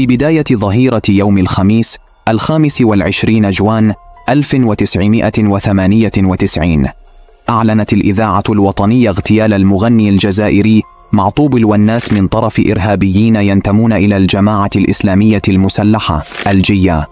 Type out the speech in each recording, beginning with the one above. في بداية ظهيرة يوم الخميس 25 جوان 1998 أعلنت الإذاعة الوطنية اغتيال المغني الجزائري معطوب الوناس من طرف إرهابيين ينتمون إلى الجماعة الإسلامية المسلحة الجية.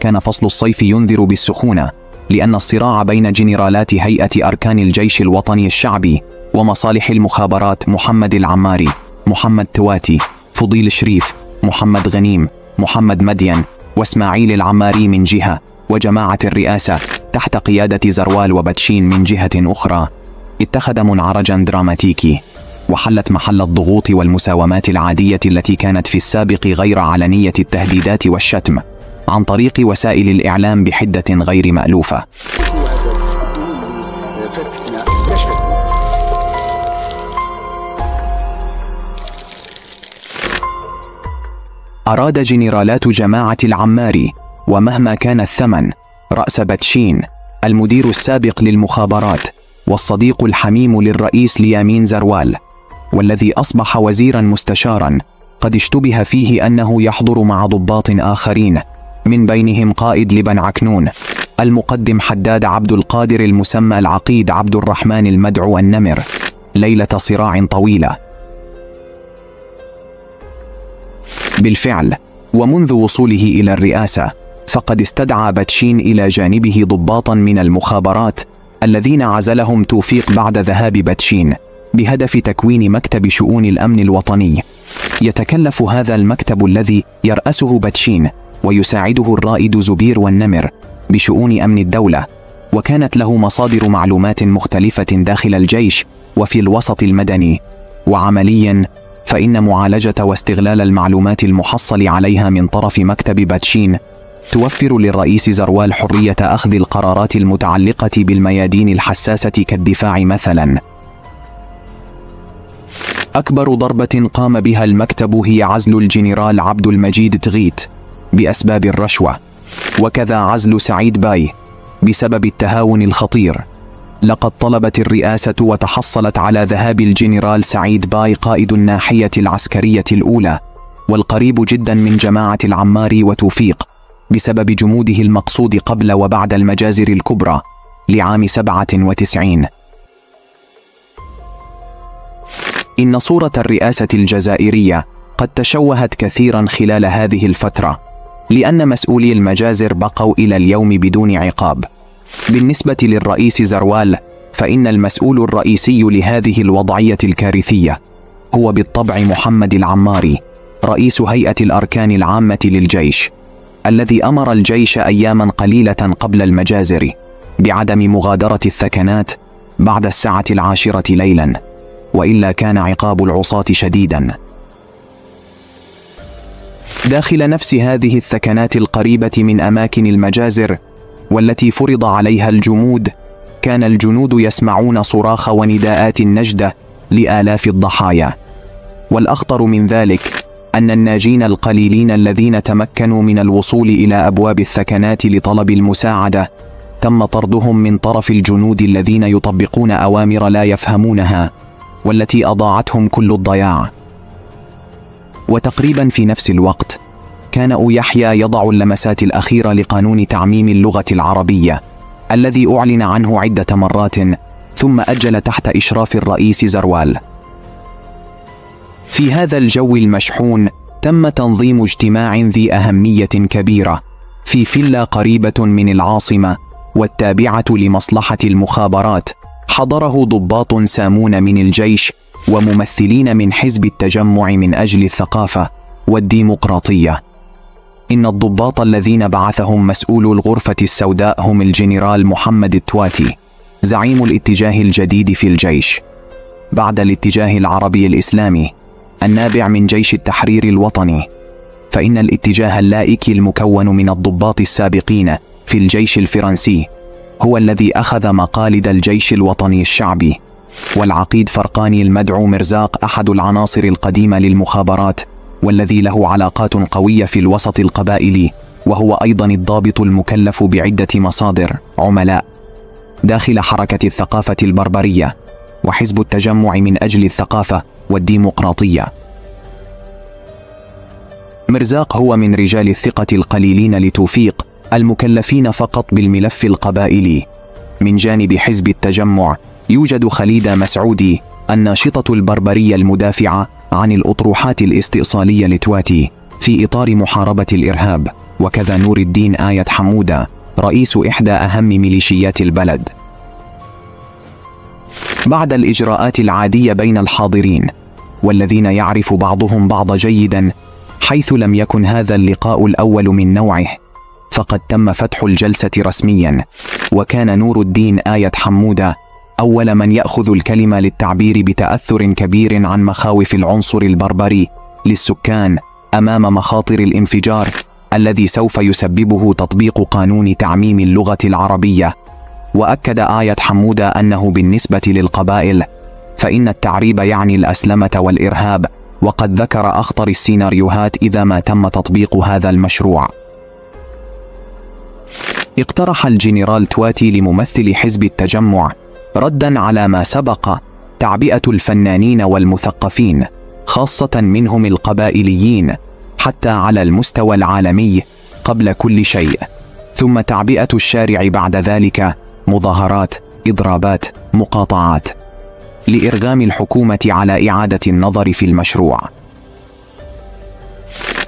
كان فصل الصيف ينذر بالسخونة، لأن الصراع بين جنرالات هيئة أركان الجيش الوطني الشعبي ومصالح المخابرات محمد العماري، محمد تواتي، فضيل شريف، محمد غنيم، محمد مدين واسماعيل العماري من جهة، وجماعة الرئاسة تحت قيادة زروال وبتشين من جهة أخرى، اتخذ منعرجا دراماتيكي، وحلت محل الضغوط والمساومات العادية التي كانت في السابق غير علنية التهديدات والشتم عن طريق وسائل الإعلام بحدة غير مألوفة. أراد جنرالات جماعة العماري ومهما كان الثمن رأس بدشين المدير السابق للمخابرات والصديق الحميم للرئيس ليامين زروال، والذي أصبح وزيرا مستشارا قد اشتبه فيه أنه يحضر مع ضباط آخرين من بينهم قائد لبن عكنون، المقدم حداد عبد القادر المسمى العقيد عبد الرحمن المدعو النمر، ليلة صراع طويلة. بالفعل ومنذ وصوله إلى الرئاسة فقد استدعى بتشين إلى جانبه ضباطا من المخابرات الذين عزلهم توفيق بعد ذهاب بتشين بهدف تكوين مكتب شؤون الأمن الوطني. يتكلف هذا المكتب الذي يرأسه بتشين ويساعده الرائد زبير والنمر بشؤون أمن الدولة، وكانت له مصادر معلومات مختلفة داخل الجيش وفي الوسط المدني، وعمليا فإن معالجة واستغلال المعلومات المحصل عليها من طرف مكتب بتشين توفر للرئيس زروال حرية أخذ القرارات المتعلقة بالميادين الحساسة كالدفاع مثلا. أكبر ضربة قام بها المكتب هي عزل الجنرال عبد المجيد تغيت بأسباب الرشوة، وكذا عزل سعيد باي بسبب التهاون الخطير. لقد طلبت الرئاسة وتحصلت على ذهاب الجنرال سعيد باي قائد الناحية العسكرية الأولى والقريب جدا من جماعة العماري وتوفيق بسبب جموده المقصود قبل وبعد المجازر الكبرى لعام 97. إن صورة الرئاسة الجزائرية قد تشوهت كثيرا خلال هذه الفترة، لأن مسؤولي المجازر بقوا إلى اليوم بدون عقاب. بالنسبة للرئيس زروال فإن المسؤول الرئيسي لهذه الوضعية الكارثية هو بالطبع محمد العماري، رئيس هيئة الأركان العامة للجيش، الذي أمر الجيش أياما قليلة قبل المجازر بعدم مغادرة الثكنات بعد 22:00 ليلا، وإلا كان عقاب العصاة شديدا. داخل نفس هذه الثكنات القريبة من أماكن المجازر والتي فرض عليها الجمود، كان الجنود يسمعون صراخ ونداءات النجدة لآلاف الضحايا، والأخطر من ذلك أن الناجين القليلين الذين تمكنوا من الوصول إلى أبواب الثكنات لطلب المساعدة تم طردهم من طرف الجنود الذين يطبقون أوامر لا يفهمونها والتي أضاعتهم كل الضياع. وتقريبا في نفس الوقت كان أيحيى يضع اللمسات الأخيرة لقانون تعميم اللغة العربية الذي أعلن عنه عدة مرات ثم أجل تحت إشراف الرئيس زروال. في هذا الجو المشحون تم تنظيم اجتماع ذي أهمية كبيرة في فيلا قريبة من العاصمة والتابعة لمصلحة المخابرات، حضره ضباط سامون من الجيش وممثلين من حزب التجمع من أجل الثقافة والديمقراطية. إن الضباط الذين بعثهم مسؤول الغرفة السوداء هم الجنرال محمد التواتي، زعيم الاتجاه الجديد في الجيش بعد الاتجاه العربي الإسلامي النابع من جيش التحرير الوطني، فإن الاتجاه اللائكي المكون من الضباط السابقين في الجيش الفرنسي هو الذي أخذ مقاليد الجيش الوطني الشعبي. والعقيد فرقاني المدعو مرزاق أحد العناصر القديمة للمخابرات والذي له علاقات قوية في الوسط القبائلي، وهو أيضا الضابط المكلف بعدة مصادر عملاء داخل حركة الثقافة البربرية وحزب التجمع من أجل الثقافة والديمقراطية. مرزاق هو من رجال الثقة القليلين لتوفيق المكلفين فقط بالملف القبائلي. من جانب حزب التجمع يوجد خليدة مسعودي الناشطة البربرية المدافعة عن الأطروحات الاستئصالية لتواتي في إطار محاربة الإرهاب، وكذا نور الدين آيت حمودة رئيس إحدى أهم ميليشيات البلد. بعد الإجراءات العادية بين الحاضرين والذين يعرف بعضهم بعض جيدا، حيث لم يكن هذا اللقاء الأول من نوعه، فقد تم فتح الجلسة رسميا، وكان نور الدين آيت حمودة أول من يأخذ الكلمة للتعبير بتأثر كبير عن مخاوف العنصر البربري للسكان أمام مخاطر الانفجار الذي سوف يسببه تطبيق قانون تعميم اللغة العربية. وأكد آيت حمودة أنه بالنسبة للقبائل فإن التعريب يعني الأسلمة والإرهاب، وقد ذكر أخطر السيناريوهات إذا ما تم تطبيق هذا المشروع. اقترح الجنرال تواتي لممثل حزب التجمع رداً على ما سبق تعبئة الفنانين والمثقفين، خاصة منهم القبائليين، حتى على المستوى العالمي قبل كل شيء، ثم تعبئة الشارع بعد ذلك، مظاهرات، إضرابات، مقاطعات، لإرغام الحكومة على إعادة النظر في المشروع.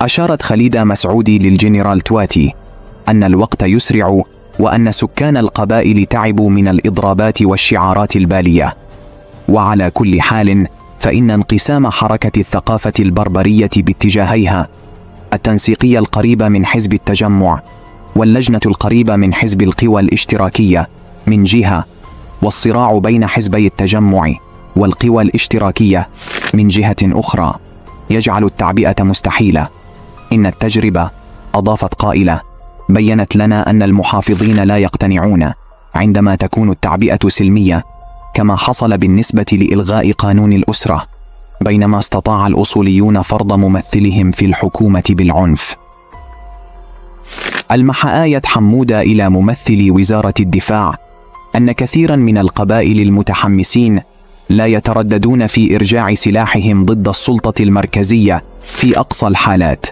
أشارت خليدة مسعودي للجنرال تواتي أن الوقت يسرع وأن سكان القبائل تعبوا من الإضرابات والشعارات البالية، وعلى كل حال فإن انقسام حركة الثقافة البربرية باتجاهيها، التنسيقية القريبة من حزب التجمع واللجنة القريبة من حزب القوى الاشتراكية من جهة، والصراع بين حزبي التجمع والقوى الاشتراكية من جهة أخرى، يجعل التعبئة مستحيلة. إن التجربة، أضافت قائلة، بيّنت لنا أن المحافظين لا يقتنعون عندما تكون التعبئة سلمية، كما حصل بالنسبة لإلغاء قانون الأسرة، بينما استطاع الأصوليون فرض ممثلهم في الحكومة بالعنف. ألمح آيت حمودة إلى ممثل وزارة الدفاع أن كثيرا من القبائل المتحمسين لا يترددون في إرجاع سلاحهم ضد السلطة المركزية في أقصى الحالات،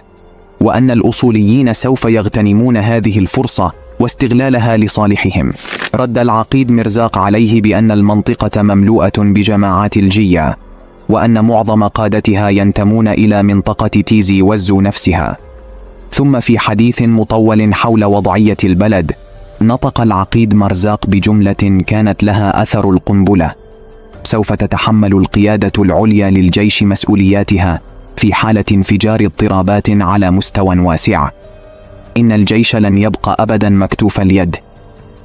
وأن الأصوليين سوف يغتنمون هذه الفرصة واستغلالها لصالحهم. رد العقيد مرزاق عليه بأن المنطقة مملوءة بجماعات الجية، وأن معظم قادتها ينتمون إلى منطقة تيزي وزو نفسها. ثم في حديث مطول حول وضعية البلد، نطق العقيد مرزاق بجملة كانت لها أثر القنبلة: سوف تتحمل القيادة العليا للجيش مسؤولياتها في حالة انفجار اضطرابات على مستوى واسع. إن الجيش لن يبقى أبدا مكتوف اليد.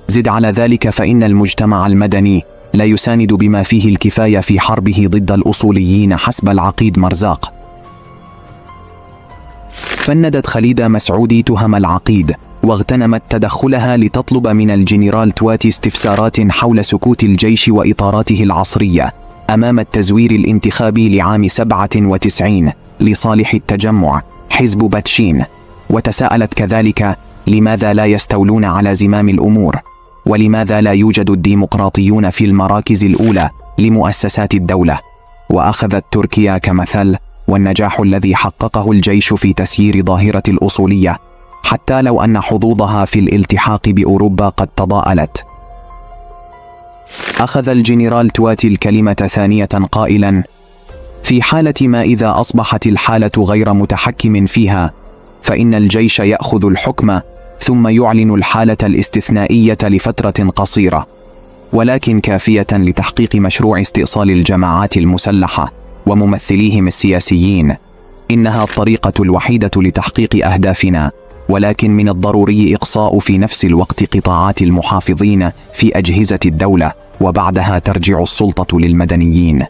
زد على ذلك فإن المجتمع المدني لا يساند بما فيه الكفاية في حربه ضد الأصوليين حسب العقيد مرزاق. فندت خليدة مسعودي تهم العقيد واغتنمت تدخلها لتطلب من الجنرال تواتي استفسارات حول سكوت الجيش وإطاراته العصرية أمام التزوير الانتخابي لعام 97 لصالح التجمع حزب بتشين، وتساءلت كذلك لماذا لا يستولون على زمام الأمور، ولماذا لا يوجد الديمقراطيون في المراكز الأولى لمؤسسات الدولة. وأخذت تركيا كمثل والنجاح الذي حققه الجيش في تسيير ظاهرة الأصولية، حتى لو أن حظوظها في الالتحاق بأوروبا قد تضاءلت. أخذ الجنرال تواتي الكلمة ثانية قائلا: في حالة ما إذا أصبحت الحالة غير متحكم فيها، فإن الجيش يأخذ الحكم ثم يعلن الحالة الاستثنائية لفترة قصيرة، ولكن كافية لتحقيق مشروع استئصال الجماعات المسلحة وممثليهم السياسيين. إنها الطريقة الوحيدة لتحقيق أهدافنا، ولكن من الضروري إقصاء في نفس الوقت قطاعات المحافظين في أجهزة الدولة، وبعدها ترجع السلطة للمدنيين.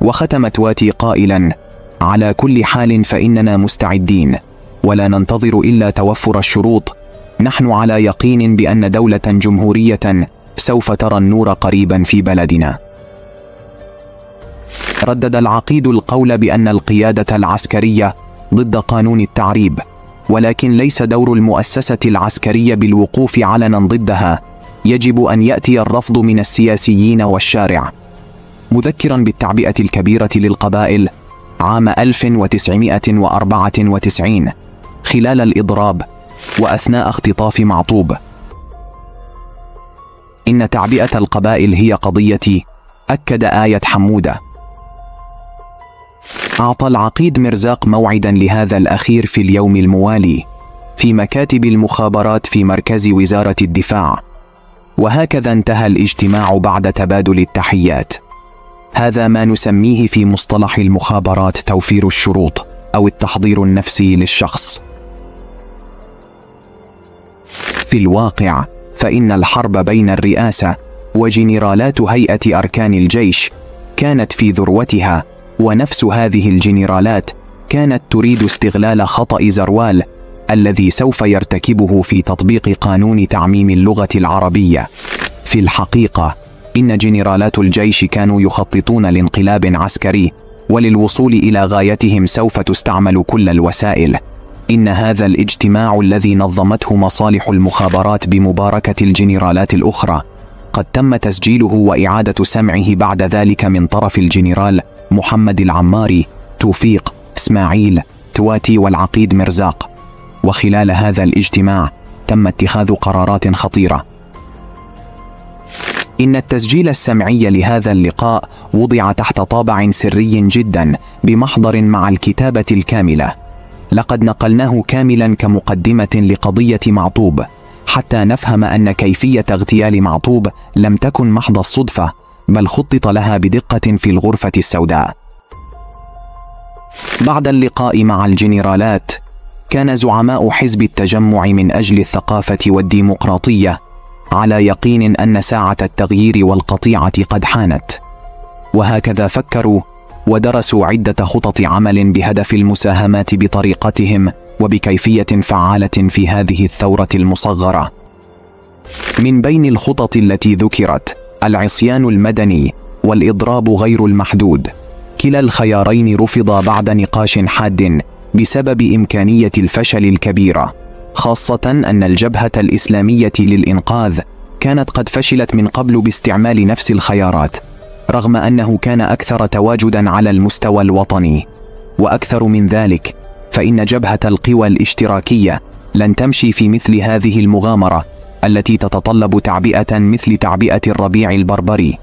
وختم تواتي قائلا: على كل حال فإننا مستعدين، ولا ننتظر إلا توفر الشروط. نحن على يقين بأن دولة جمهورية سوف ترى النور قريبا في بلدنا. ردد العقيد القول بأن القيادة العسكرية ضد قانون التعريب، ولكن ليس دور المؤسسة العسكرية بالوقوف علنا ضدها، يجب أن يأتي الرفض من السياسيين والشارع. مذكرا بالتعبئة الكبيرة للقبائل عام 1994 خلال الإضراب وأثناء اختطاف معطوب. إن تعبئة القبائل هي قضيتي، أكد آيت حمودة. أعطى العقيد مرزاق موعدا لهذا الأخير في اليوم الموالي في مكاتب المخابرات في مركز وزارة الدفاع، وهكذا انتهى الاجتماع بعد تبادل التحيات. هذا ما نسميه في مصطلح المخابرات توفير الشروط أو التحضير النفسي للشخص. في الواقع فإن الحرب بين الرئاسة وجنرالات هيئة أركان الجيش كانت في ذروتها، ونفس هذه الجنرالات كانت تريد استغلال خطأ زروال الذي سوف يرتكبه في تطبيق قانون تعميم اللغة العربية. في الحقيقة إن جنرالات الجيش كانوا يخططون لانقلاب عسكري، وللوصول إلى غايتهم سوف تستعمل كل الوسائل. إن هذا الاجتماع الذي نظمته مصالح المخابرات بمباركة الجنرالات الأخرى قد تم تسجيله وإعادة سمعه بعد ذلك من طرف الجنرال محمد العماري، توفيق، اسماعيل، تواتي والعقيد مرزاق. وخلال هذا الاجتماع تم اتخاذ قرارات خطيرة. إن التسجيل السمعي لهذا اللقاء وضع تحت طابع سري جدا بمحضر مع الكتابة الكاملة. لقد نقلناه كاملا كمقدمة لقضية معطوب حتى نفهم أن كيفية اغتيال معطوب لم تكن محض الصدفة، بل خطط لها بدقة في الغرفة السوداء. بعد اللقاء مع الجنرالات كان زعماء حزب التجمع من أجل الثقافة والديمقراطية على يقين أن ساعة التغيير والقطيعة قد حانت، وهكذا فكروا ودرسوا عدة خطط عمل بهدف المساهمة بطريقتهم وبكيفية فعالة في هذه الثورة المصغرة. من بين الخطط التي ذكرت العصيان المدني والإضراب غير المحدود، كلا الخيارين رفضا بعد نقاش حاد بسبب إمكانية الفشل الكبيرة، خاصة أن الجبهة الإسلامية للإنقاذ كانت قد فشلت من قبل باستعمال نفس الخيارات، رغم أنه كان أكثر تواجدا على المستوى الوطني. وأكثر من ذلك فإن جبهة القوى الاشتراكية لن تمشي في مثل هذه المغامرة التي تتطلب تعبئة مثل تعبئة الربيع البربري.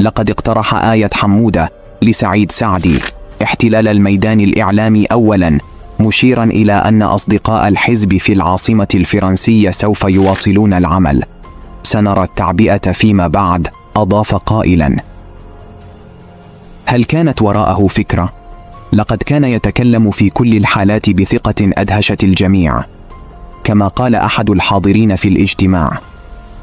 لقد اقترح آية حمودة لسعيد سعدي احتلال الميدان الإعلامي أولا، مشيرا إلى أن أصدقاء الحزب في العاصمة الفرنسية سوف يواصلون العمل، سنرى التعبئة فيما بعد، أضاف قائلا. هل كانت وراءه فكرة؟ لقد كان يتكلم في كل الحالات بثقة أدهشت الجميع. كما قال أحد الحاضرين في الاجتماع،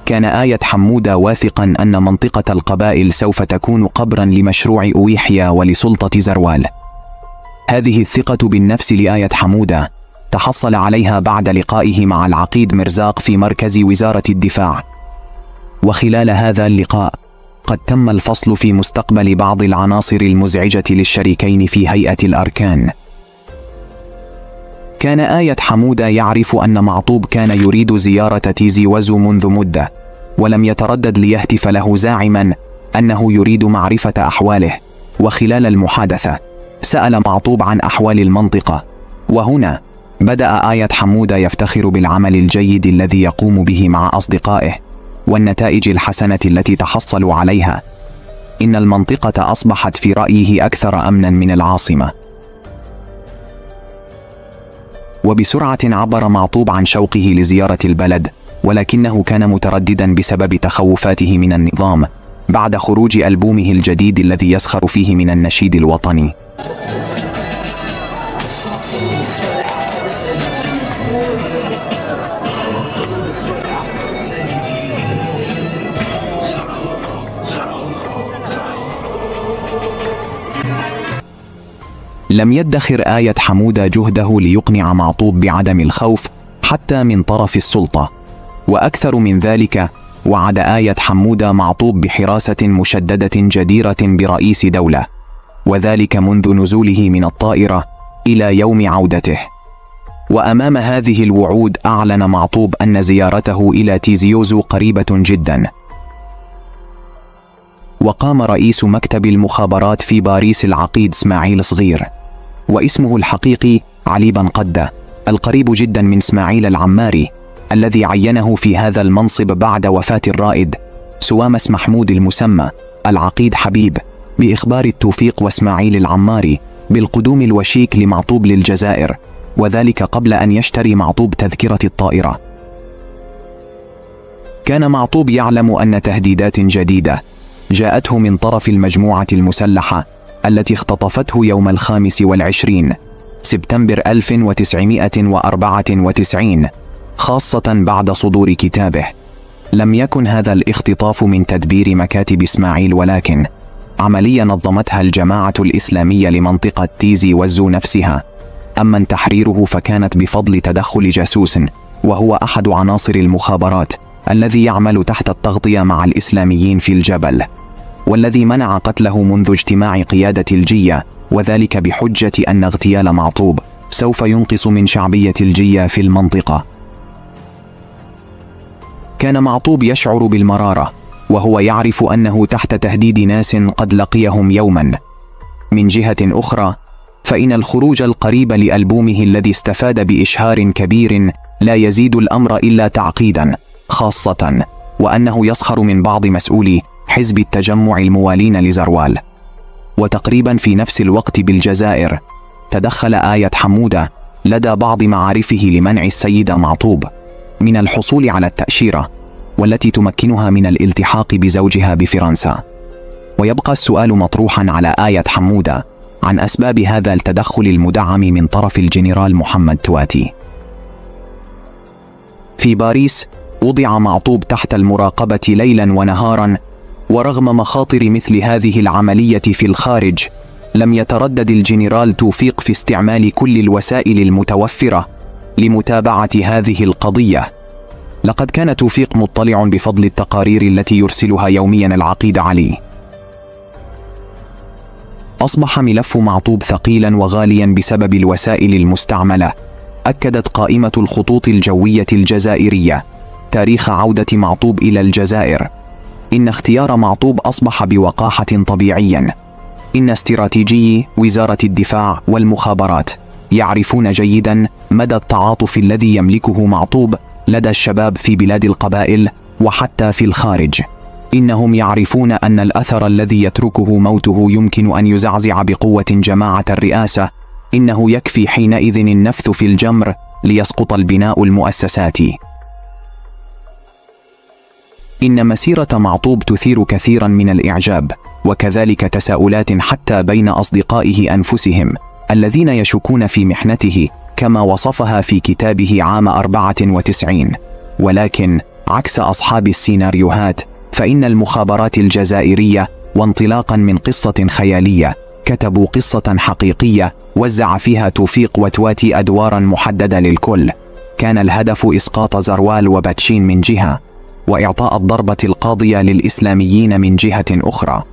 كان آية حمودة واثقا أن منطقة القبائل سوف تكون قبرا لمشروع أيحيى ولسلطة زروال. هذه الثقة بالنفس لآية حمودة تحصل عليها بعد لقائه مع العقيد مرزاق في مركز وزارة الدفاع، وخلال هذا اللقاء قد تم الفصل في مستقبل بعض العناصر المزعجة للشريكين في هيئة الأركان. كان آية حمودة يعرف أن معطوب كان يريد زيارة تيزي وزو منذ مدة، ولم يتردد ليهتف له زاعما أنه يريد معرفة أحواله. وخلال المحادثة سأل معطوب عن أحوال المنطقة، وهنا بدأ آية حمودة يفتخر بالعمل الجيد الذي يقوم به مع أصدقائه والنتائج الحسنة التي تحصلوا عليها. إن المنطقة أصبحت في رأيه أكثر أمنا من العاصمة. وبسرعة عبر معطوب عن شوقه لزيارة البلد، ولكنه كان مترددا بسبب تخوفاته من النظام بعد خروج ألبومه الجديد الذي يسخر فيه من النشيد الوطني. لم يدخر آية حمودة جهده ليقنع معطوب بعدم الخوف حتى من طرف السلطة، وأكثر من ذلك وعد آية حمودة معطوب بحراسة مشددة جديرة برئيس دولة، وذلك منذ نزوله من الطائرة إلى يوم عودته. وأمام هذه الوعود أعلن معطوب أن زيارته إلى تيزيوزو قريبة جدا. وقام رئيس مكتب المخابرات في باريس العقيد اسماعيل صغير واسمه الحقيقي علي بن قدة القريب جدا من اسماعيل العماري الذي عينه في هذا المنصب بعد وفاة الرائد سوامس محمود المسمى العقيد حبيب بإخبار توفيق واسماعيل العماري بالقدوم الوشيك لمعطوب للجزائر، وذلك قبل أن يشتري معطوب تذكرة الطائرة. كان معطوب يعلم أن تهديدات جديدة جاءته من طرف المجموعة المسلحة التي اختطفته يوم 25 سبتمبر 1994 خاصة بعد صدور كتابه. لم يكن هذا الاختطاف من تدبير مكاتب اسماعيل، ولكن عملية نظمتها الجماعة الإسلامية لمنطقة تيزي وزو نفسها. أما تحريره فكانت بفضل تدخل جاسوس وهو أحد عناصر المخابرات الذي يعمل تحت التغطية مع الإسلاميين في الجبل، والذي منع قتله منذ اجتماع قيادة الجية، وذلك بحجة أن اغتيال معطوب سوف ينقص من شعبية الجية في المنطقة. كان معطوب يشعر بالمرارة وهو يعرف أنه تحت تهديد ناس قد لقيهم يوما. من جهة أخرى فإن الخروج القريب لألبومه الذي استفاد بإشهار كبير لا يزيد الأمر إلا تعقيدا، خاصة وأنه يسخر من بعض مسؤولي حزب التجمع الموالين لزروال. وتقريبا في نفس الوقت بالجزائر تدخل آيت حمودة لدى بعض معارفه لمنع السيدة معطوب من الحصول على التأشيرة والتي تمكنها من الالتحاق بزوجها بفرنسا. ويبقى السؤال مطروحا على آية حمودة عن أسباب هذا التدخل المدعم من طرف الجنرال محمد تواتي. في باريس وضع معطوب تحت المراقبة ليلا ونهارا، ورغم مخاطر مثل هذه العملية في الخارج لم يتردد الجنرال توفيق في استعمال كل الوسائل المتوفرة لمتابعة هذه القضية. لقد كان توفيق مطلع بفضل التقارير التي يرسلها يوميا العقيد علي. أصبح ملف معطوب ثقيلا وغاليا بسبب الوسائل المستعملة. أكدت قائمة الخطوط الجوية الجزائرية تاريخ عودة معطوب إلى الجزائر. إن اختيار معطوب أصبح بوقاحة طبيعيا. إن استراتيجي وزارة الدفاع والمخابرات يعرفون جيدا مدى التعاطف الذي يملكه معطوب لدى الشباب في بلاد القبائل وحتى في الخارج. إنهم يعرفون أن الأثر الذي يتركه موته يمكن أن يزعزع بقوة جماعة الرئاسة. إنه يكفي حينئذ النفث في الجمر ليسقط البناء المؤسساتي. إن مسيرة معطوب تثير كثيرا من الإعجاب وكذلك تساؤلات حتى بين أصدقائه أنفسهم الذين يشكون في محنته كما وصفها في كتابه عام 94. ولكن عكس أصحاب السيناريوهات فإن المخابرات الجزائرية، وانطلاقا من قصة خيالية، كتبوا قصة حقيقية وزع فيها توفيق وتواتي أدوارا محددة للكل. كان الهدف إسقاط زروال وبتشين من جهة، وإعطاء الضربة القاضية للإسلاميين من جهة أخرى.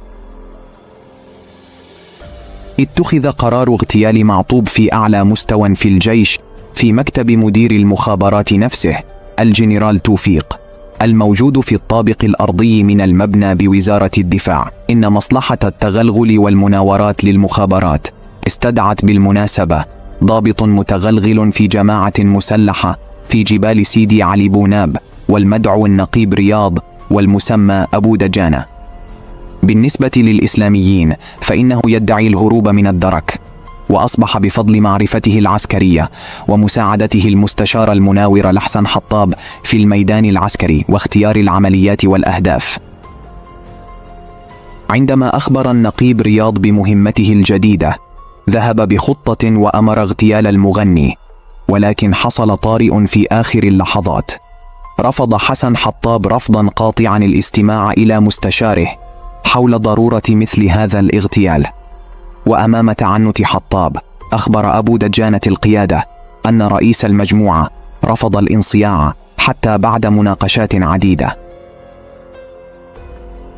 اتخذ قرار اغتيال معطوب في أعلى مستوى في الجيش في مكتب مدير المخابرات نفسه الجنرال توفيق الموجود في الطابق الأرضي من المبنى بوزارة الدفاع. إن مصلحة التغلغل والمناورات للمخابرات استدعت بالمناسبة ضابط متغلغل في جماعة مسلحة في جبال سيدي علي بوناب والمدعو النقيب رياض والمسمى أبو دجانة. بالنسبة للإسلاميين فإنه يدعي الهروب من الدرك، وأصبح بفضل معرفته العسكرية ومساعدته المستشار المناور لحسن حطاب في الميدان العسكري واختيار العمليات والأهداف. عندما أخبر النقيب رياض بمهمته الجديدة ذهب بخطة وأمر اغتيال المغني، ولكن حصل طارئ في آخر اللحظات. رفض حسن حطاب رفضا قاطعا الاستماع إلى مستشاره حول ضرورة مثل هذا الاغتيال. وأمام تعنت حطاب أخبر أبو دجانة القيادة أن رئيس المجموعة رفض الانصياع حتى بعد مناقشات عديدة.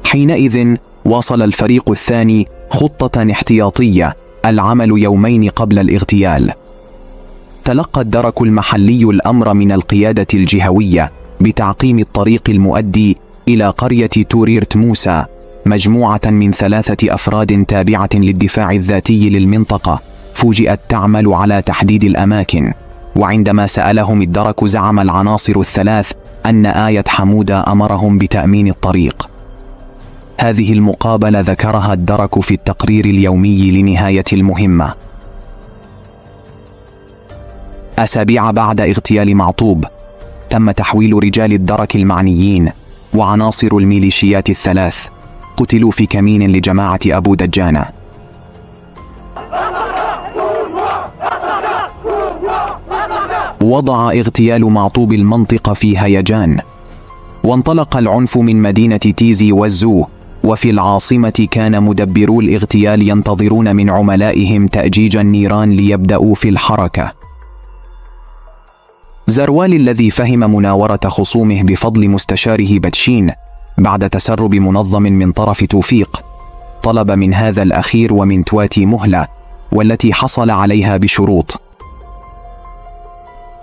حينئذ واصل الفريق الثاني خطة احتياطية العمل يومين قبل الاغتيال. تلقى الدرك المحلي الأمر من القيادة الجهوية بتعقيم الطريق المؤدي إلى قرية توريرت موسى مجموعة من 3 أفراد تابعة للدفاع الذاتي للمنطقة فوجئت تعمل على تحديد الأماكن، وعندما سألهم الدرك زعم العناصر الثلاث أن آية حمودة أمرهم بتأمين الطريق. هذه المقابلة ذكرها الدرك في التقرير اليومي لنهاية المهمة. أسابيع بعد اغتيال معطوب تم تحويل رجال الدرك المعنيين وعناصر الميليشيات الثلاث، قتلوا في كمين لجماعة أبو دجانة. وضع اغتيال معطوب المنطقة في هيجان، وانطلق العنف من مدينة تيزي والزو، وفي العاصمة كان مدبرو الاغتيال ينتظرون من عملائهم تأجيج النيران ليبدأوا في الحركة. زروال الذي فهم مناورة خصومه بفضل مستشاره بتشين بعد تسرب منظم من طرف توفيق، طلب من هذا الأخير ومن تواتي مهلة، والتي حصل عليها بشروط.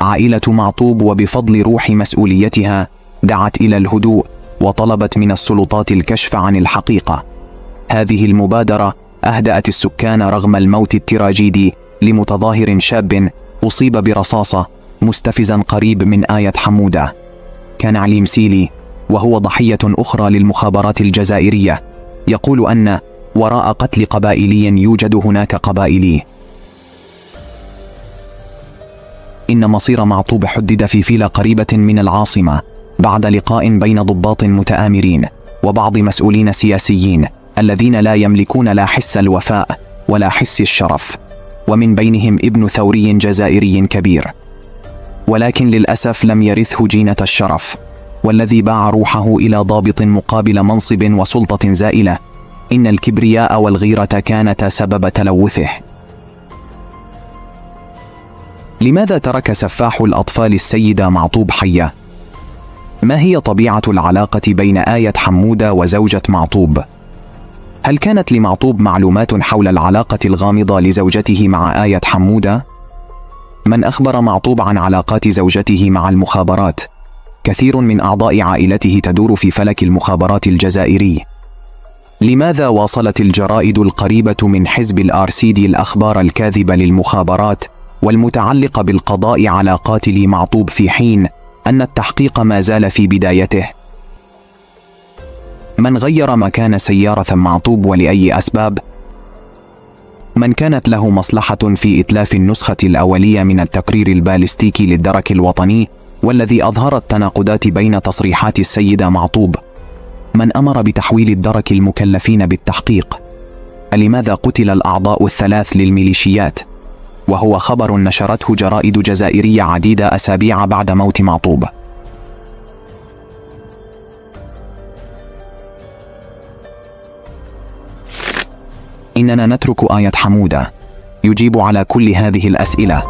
عائلة معطوب وبفضل روح مسؤوليتها دعت إلى الهدوء وطلبت من السلطات الكشف عن الحقيقة. هذه المبادرة أهدأت السكان رغم الموت التراجيدي لمتظاهر شاب أصيب برصاصة، مستفزا قريب من آية حمودة، كان عليم سيلي، وهو ضحية أخرى للمخابرات الجزائرية، يقول أن وراء قتل قبائلي يوجد هناك قبائلي. إن مصير معطوب حدد في فيلا قريبة من العاصمة بعد لقاء بين ضباط متآمرين وبعض مسؤولين سياسيين الذين لا يملكون لا حس الوفاء ولا حس الشرف، ومن بينهم ابن ثوري جزائري كبير، ولكن للأسف لم يرثه جينة الشرف، والذي باع روحه إلى ضابط مقابل منصب وسلطة زائلة. إن الكبرياء والغيرة كانتا سبب تلوثه. لماذا ترك سفاح الأطفال السيدة معطوب حية؟ ما هي طبيعة العلاقة بين آية حمودة وزوجة معطوب؟ هل كانت لمعطوب معلومات حول العلاقة الغامضة لزوجته مع آية حمودة؟ من أخبر معطوب عن علاقات زوجته مع المخابرات؟ كثير من أعضاء عائلته تدور في فلك المخابرات الجزائري. لماذا واصلت الجرائد القريبة من حزب الآرسيدي الأخبار الكاذبة للمخابرات والمتعلقة بالقضاء على قاتل معطوب، في حين أن التحقيق ما زال في بدايته؟ من غير مكان سيارة معطوب ولأي أسباب؟ من كانت له مصلحة في إتلاف النسخة الأولية من التقرير البالستيكي للدرك الوطني والذي أظهرت تناقضات بين تصريحات السيدة معطوب؟ من أمر بتحويل الدرك المكلفين بالتحقيق؟ لماذا قتل الأعضاء الثلاث للميليشيات؟ وهو خبر نشرته جرائد جزائرية عديدة أسابيع بعد موت معطوب. إننا نترك آية حمودة يجيب على كل هذه الأسئلة.